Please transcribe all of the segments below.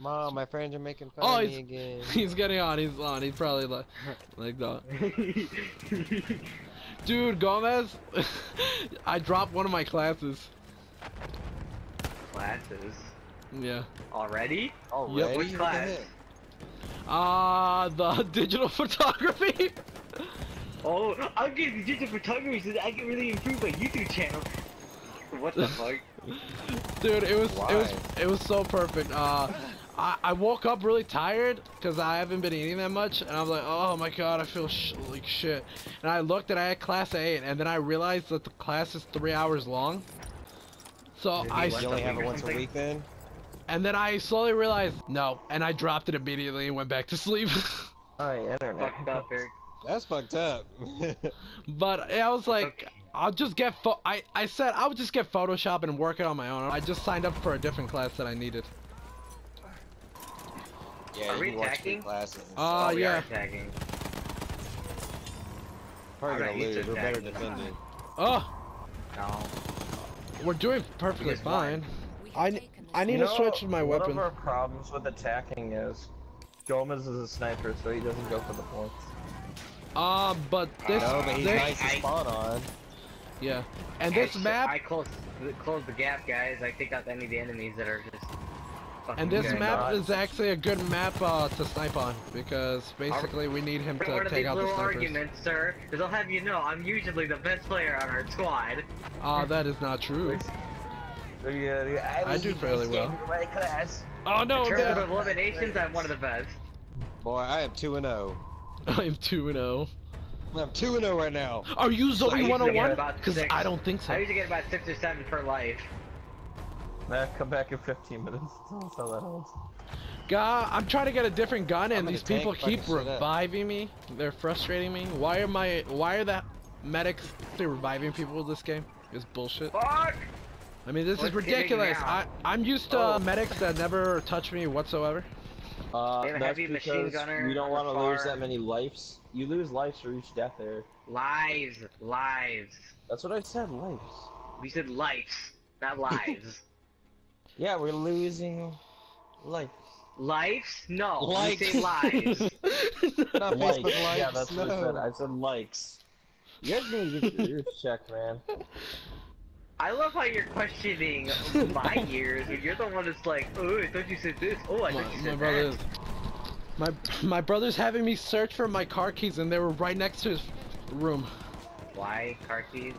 Mom, my friends are making fun of me again. He's getting on. He's on. He's probably like that. Dude, Gomez, I dropped one of my classes. Classes? Yeah. Already? Already? Yep. Which class? The digital photography. Oh, I'm getting digital photography so that I can really improve my YouTube channel. What the fuck? Dude, it was so perfect. I woke up really tired because I haven't been eating that much, and I was like, oh my god, I feel like shit. And I looked and I had class at 8, and then I realized that the class is 3 hours long. So you only have it once a week then? And then I slowly realized no, and I dropped it immediately and went back to sleep. I don't know. That's fucked up. But I was like, I'll just get I said I would just get Photoshop and work it on my own. I just signed up for a different class that I needed. Yeah, are we attacking? Oh, we are attacking. Probably gonna lose. We're better defended. Oh! No. We're doing perfectly fine. I need to switch my weapon. One of our problems with attacking is Gomez is a sniper, so he doesn't go for the points. But this... I know, but he's nice to spawn on. Yeah. And this map... I closed the gap, guys. I picked out any of the enemies that are just... And this map is actually a good map to snipe on, because basically we need him to take out the snipers. What are these little arguments, sir? Because I'll have you know, I'm usually the best player on our squad. Ah, that is not true. I do fairly well. Oh no! In terms of eliminations, I'm one of the best. Boy, I am 2-0. I am 2-0. I'm 2-0 right now. Are you Zoe 101? Because I don't think so. I usually get about 6 or 7 per life. Come back in 15 minutes. God, I'm trying to get a different gun, and these people keep reviving me. They're frustrating me. Why are the medics reviving people with this game? It's bullshit. Fuck! I mean, this is ridiculous. I'm used to medics that never touch me whatsoever. That's because we don't want to lose that many lives. You lose lives for each death there. Lives, lives. That's what I said. Lives. We said lives, not lives. Yeah, we're losing life. Likes? No. Likes. We say lives. Not likes. Likes. Yeah, that's what I said. I said likes. You guys need to get your check, man. I love how you're questioning my years, and you're the one that's like, oh, I thought you said this. Oh, I thought you said that. My brother's having me search for my car keys, and they were right next to his room. Why car keys?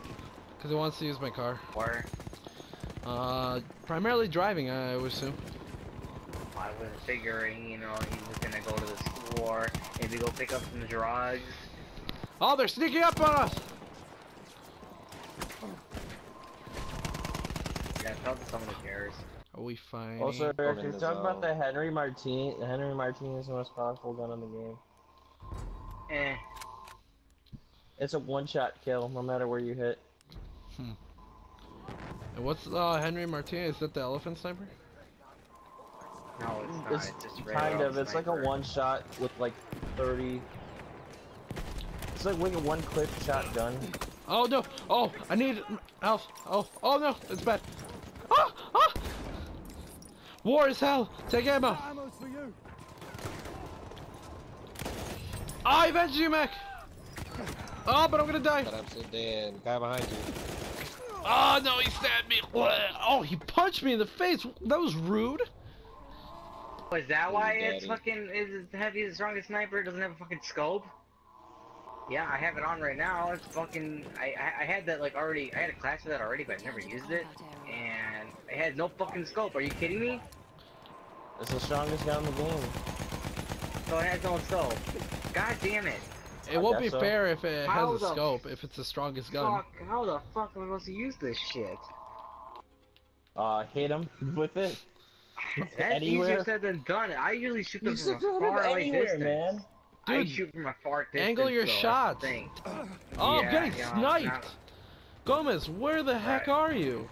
Because he wants to use my car. Or. Primarily driving, I would assume. I was figuring, you know, he was gonna go to the store, maybe go pick up some drugs. Oh, they're sneaking up on us! Yeah, tell someone who cares. Are we fine? Also, if you're talking about the Henry Martinez is the most powerful gun in the game. Eh. It's a one-shot kill, no matter where you hit. Hmm. What's Henry Martinez? Is that the elephant sniper? No, it's not. It's just kind of. It's sniper. Like a one-shot with like 30. It's like a one-clip shotgun. Oh no! Oh, I need health. Oh, oh no! It's bad. Ah, ah! War is hell. Take ammo. I avenged you, Mac. Oh, but I'm gonna die. But I'm still dead. Guy behind you. Oh no, he stabbed me! Oh, he punched me in the face! That was rude! Is that why it's fucking is heavy as the strongest sniper? It doesn't have a fucking scope? Yeah, I have it on right now. It's fucking... I had that like already... I had a class of that already, but I never used it. And... it had no fucking scope. Are you kidding me? It's the strongest gun in the game. So it has no scope. God damn it! It won't be fair if it has a scope, if it's the strongest gun. How the fuck am I supposed to use this shit? Hit him with it. That's easier said than done. I usually shoot them from a far away distance. Man. Dude, I shoot from a far distance. Angle your shots. Oh, I'm getting sniped. Gomez, where the heck are you?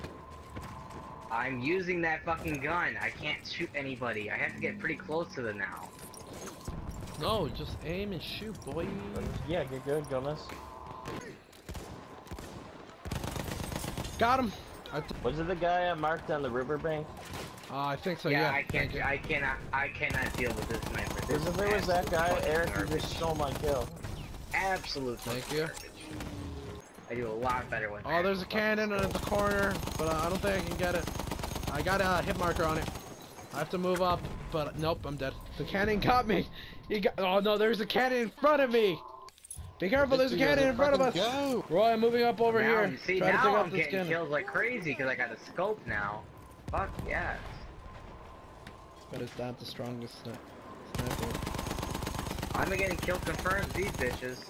I'm using that fucking gun. I can't shoot anybody. I have to get pretty close to them now. No, just aim and shoot, boy. Yeah, get good, Gomez. Got him! Was it the guy I marked on the riverbank? I think so. Yeah, yeah. I cannot deal with this sniper. Because if it was that guy, Eric would just stole my kill. Absolute. Thank you. Garbage. I do a lot better with. Oh, there's a cannon at the corner, but I don't think I can get it. I got a hit marker on it. I have to move up, but nope, I'm dead. The cannon got me. You got. Oh no, there's a cannon in front of me. Be careful, there's a cannon in front of us. Go. Roy, I'm moving up over here. You see, now I'm getting kills like crazy because I got a scope now. Fuck yes. But it's not the strongest sniper. I'm getting killed confirmed, these bitches.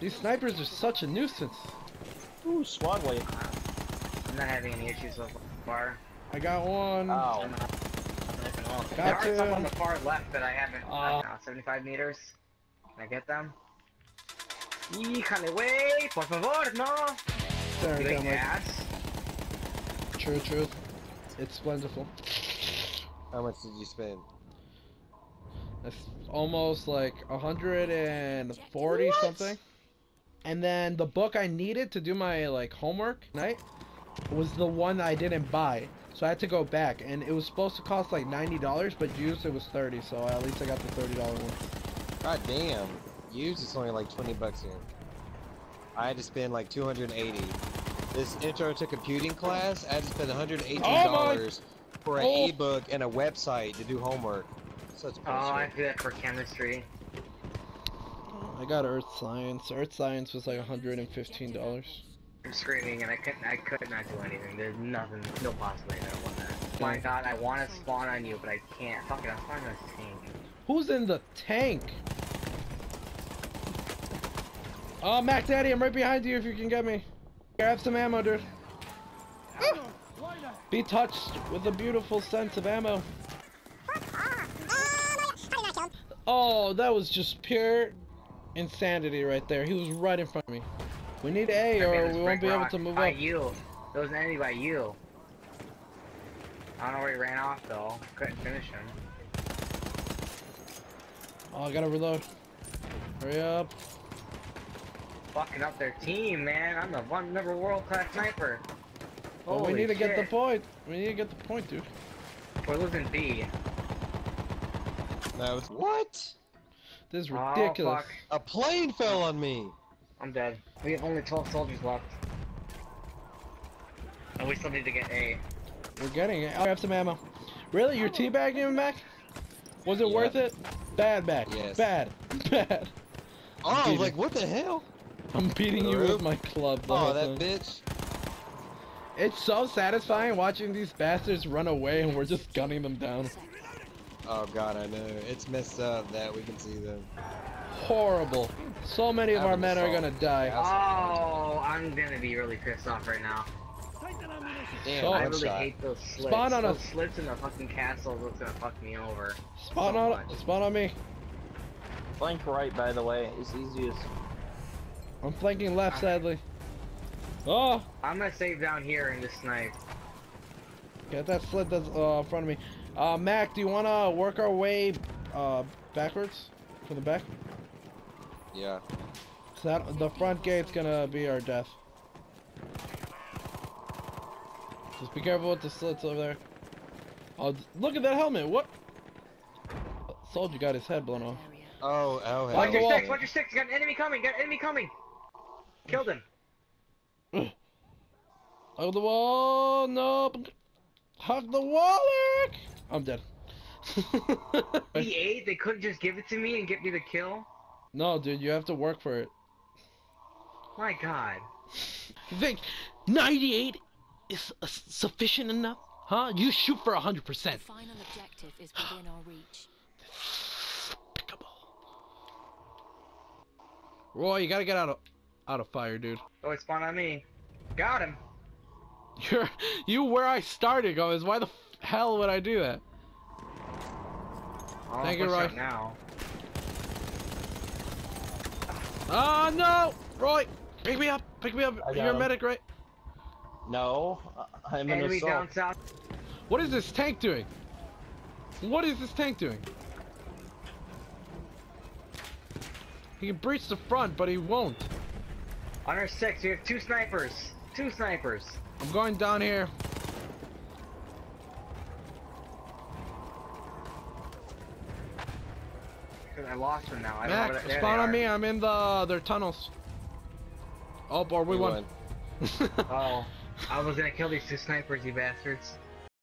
These snipers are such a nuisance. Ooh, squad wave. I'm not having any issues so far. I got one. Oh. Got two. There are some on the far left that I haven't. 75 meters. Can I get them? Híjale, wey, por favor, no! There we go, true, true. It's wonderful. How much did you spend? That's almost like 140 what? Something. And then the book I needed to do my like homework night was the one I didn't buy. So I had to go back, and it was supposed to cost like $90, but used it was 30, so at least I got the $30 one. God damn. Used it's only like 20 bucks here. I had to spend like 280. This intro to computing class, I had to spend $118 for an ebook and a website to do homework. Such bullshit. Oh, I do that for chemistry. I got earth science. Earth science was like $115. I'm screaming and I could not do anything. There's nothing, no possibility that I won that. My God, I want to spawn on you, but I can't. Fuck it, I'm spawning on a tank. Who's in the tank? Oh, Mac Daddy, I'm right behind you if you can get me. Here, have some ammo, dude. Ah! Be touched with a beautiful sense of ammo. Oh, that was just pure insanity right there. He was right in front of me. We need A or we won't be able to move up. You. There was an enemy by you. I don't know where he ran off, though. Couldn't finish him. Oh, I gotta reload. Hurry up. Fucking up their team, man. I'm the number world-class sniper. Oh, well, we need to get the point. We need to get the point, dude. We're losing B. No, it's what? This is ridiculous. Fuck. A plane fell on me. I'm dead. We have only 12 soldiers left. And we still need to get A. We're getting it. I have some ammo. Really? You're teabagging him, Mac? Was it worth it? Bad, Mac. Yes. Bad. Bad. Oh, like, what the hell? I'm beating you with my club. Oh, that bitch. It's so satisfying watching these bastards run away and we're just gunning them down. Oh God, I know. It's messed up that we can see them. Horrible. So many of our men are gonna die. Oh, I'm gonna be really pissed off right now. Damn, I really hate those slits. Spawn on us. Those slits in the fucking castle is gonna fuck me over. Spawn on me. Flank right, by the way. It's easiest. I'm flanking left, sadly. Oh! I'm gonna save down here in this snipe. Get that slit that's in front of me. Mac, do you wanna work our way backwards? From the back? Yeah. So that, the front gate's gonna be our death. Just be careful with the slits over there. Oh, look at that helmet! What? Soldier got his head blown off. Oh, oh, hell. Watch your sticks! Got an enemy coming! Got an enemy coming! Killed him. Hug the wall. No. Hug the wall, Eric. I'm dead. E8. They couldn't just give it to me and get me the kill. No, dude. You have to work for it. My God. You think 98 is sufficient enough? Huh? You shoot for 100%. The final objective is within our reach. Despicable. Roy, you gotta get out of fire, dude. Oh, it spawned on me. Got him. You where I started, guys. Why the hell would I do that? Thank you, Roy. Now. Oh no, Roy! Pick me up! Pick me up! You're a medic, right? No, I'm an assault. Down south. What is this tank doing? What is this tank doing? He can breach the front, but he won't. On our six, we have two snipers. Two snipers. I'm going down here. 'Cause I lost him now. Max, spawn on me. I'm in their tunnels. Oh, boy, we won. Oh, I was gonna kill these two snipers, you bastards.